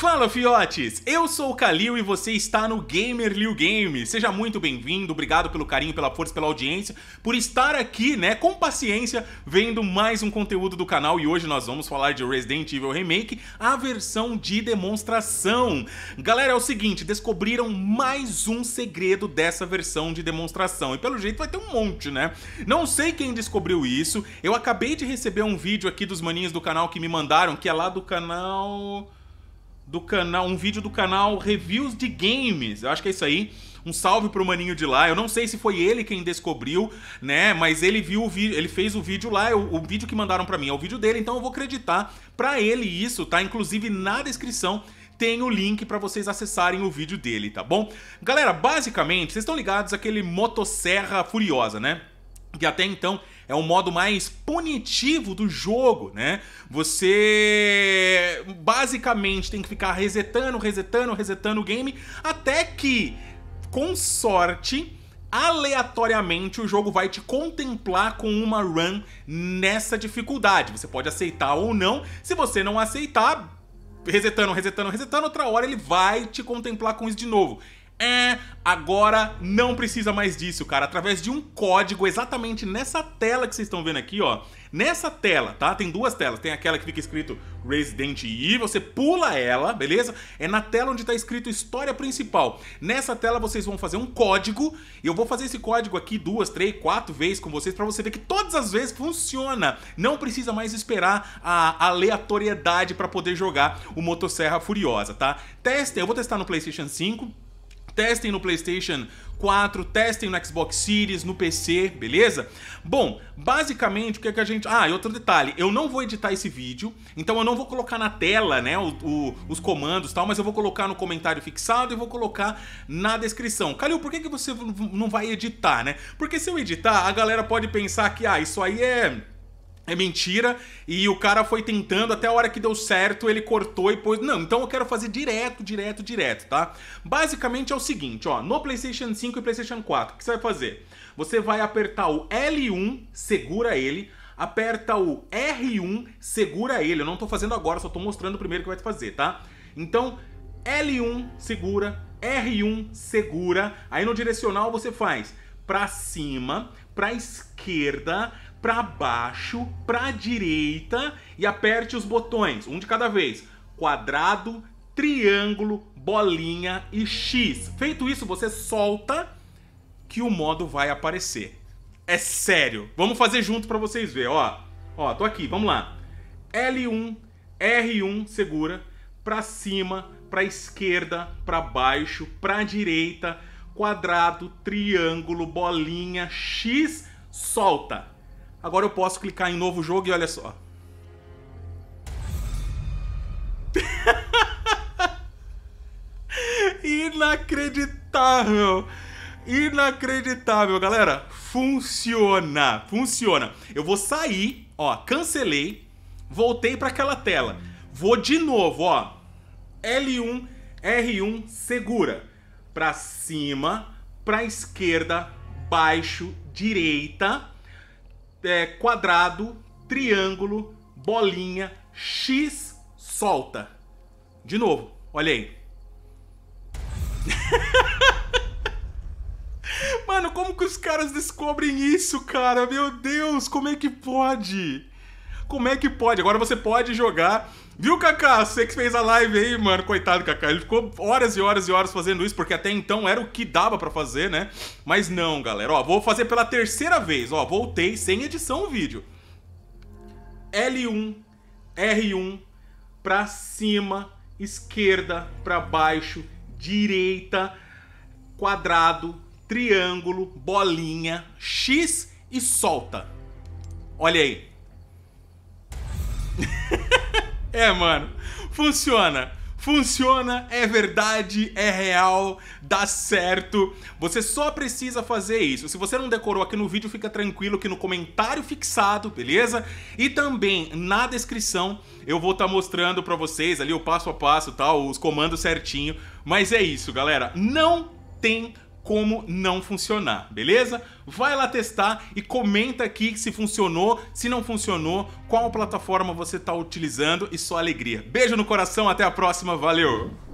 Fala, fiotes! Eu sou o Kalil e você está no GamerllilGames. Seja muito bem-vindo, obrigado pelo carinho, pela força, pela audiência, por estar aqui, né, com paciência, vendo mais um conteúdo do canal. E hoje nós vamos falar de Resident Evil Remake, a versão de demonstração. Galera, é o seguinte, descobriram mais um segredo dessa versão de demonstração. E pelo jeito vai ter um monte, né? Não sei quem descobriu isso. Eu acabei de receber um vídeo aqui dos maninhos do canal que me mandaram, que é lá do canal... um vídeo do canal Reviews de Games, eu acho que é isso aí. Um salve pro maninho de lá. Eu não sei se foi ele quem descobriu, né? Mas ele viu o vídeo, ele fez o vídeo lá, o vídeo que mandaram pra mim é o vídeo dele, então eu vou acreditar pra ele isso, tá? Inclusive na descrição tem o link pra vocês acessarem o vídeo dele, tá bom? Galera, basicamente, vocês estão ligados àquele Motosserra Furiosa, né? Que até então é o modo mais punitivo do jogo, né? Você basicamente tem que ficar resetando o game até que, com sorte, aleatoriamente o jogo vai te contemplar com uma run nessa dificuldade. Você pode aceitar ou não. Se você não aceitar, resetando, outra hora ele vai te contemplar com isso de novo. Agora não precisa mais disso, cara. Através de um código exatamente nessa tela que vocês estão vendo aqui, ó. Nessa tela, tá? Tem duas telas. Tem aquela que fica escrito Resident Evil, você pula ela, beleza? É na tela onde tá escrito História Principal. Nessa tela vocês vão fazer um código. E eu vou fazer esse código aqui 2, 3, 4 vezes com vocês pra você ver que todas as vezes funciona. Não precisa mais esperar a aleatoriedade pra poder jogar o Motosserra Furiosa, tá? Testem, eu vou testar no PlayStation 5. Testem no PlayStation 4, testem no Xbox Series, no PC, beleza? Bom, basicamente o que é que a gente... Ah, e outro detalhe, eu não vou editar esse vídeo, então eu não vou colocar na tela, né, os comandos e tal, mas eu vou colocar no comentário fixado e vou colocar na descrição. Kalil, por que você não vai editar, né? Porque se eu editar, a galera pode pensar que, ah, isso aí é mentira, e o cara foi tentando, até a hora que deu certo, ele cortou e pôs... Não, então eu quero fazer direto, tá? Basicamente é o seguinte, ó, no PlayStation 5 e PlayStation 4, o que você vai fazer? Você vai apertar o L1, segura ele, aperta o R1, segura ele. Eu não tô fazendo agora, só tô mostrando primeiro que vai fazer, tá? Então, L1, segura, R1, segura, aí no direcional você faz pra cima, pra esquerda, pra baixo, pra direita e aperte os botões, um de cada vez, quadrado, triângulo, bolinha e X. Feito isso, você solta que o modo vai aparecer. É sério, vamos fazer junto pra vocês verem, ó. Ó, tô aqui, vamos lá. L1, R1, segura, pra cima, pra esquerda, pra baixo, pra direita, quadrado, triângulo, bolinha, X, solta. Agora eu posso clicar em novo jogo e olha só. Inacreditável! Inacreditável, galera! Funciona! Funciona! Eu vou sair, ó, cancelei, voltei para aquela tela. Vou de novo, ó. L1, R1, segura. Para cima, para esquerda, baixo, direita... quadrado, triângulo, bolinha, X, solta. De novo, olha aí. Mano, como que os caras descobrem isso, cara? Meu Deus, como é que pode? Como é que pode? Agora você pode jogar... Viu, Kaká? Você que fez a live aí, mano. Coitado, Kaká. Ele ficou horas e horas e horas fazendo isso, porque até então era o que dava pra fazer, né? Mas não, galera. Ó, vou fazer pela terceira vez. Ó, voltei sem edição o vídeo. L1, R1, pra cima, esquerda, pra baixo, direita, quadrado, triângulo, bolinha, X e solta. Olha aí. É, mano, funciona, funciona, é verdade, é real, dá certo. Você só precisa fazer isso. Se você não decorou aqui no vídeo, fica tranquilo que no comentário fixado, beleza? E também na descrição eu vou estar mostrando pra vocês ali o passo a passo, tal, os comandos certinho. Mas é isso, galera, não tem como não funcionar, beleza? Vai lá testar e comenta aqui se funcionou, se não funcionou, qual plataforma você está utilizando e sua alegria. Beijo no coração, até a próxima, valeu!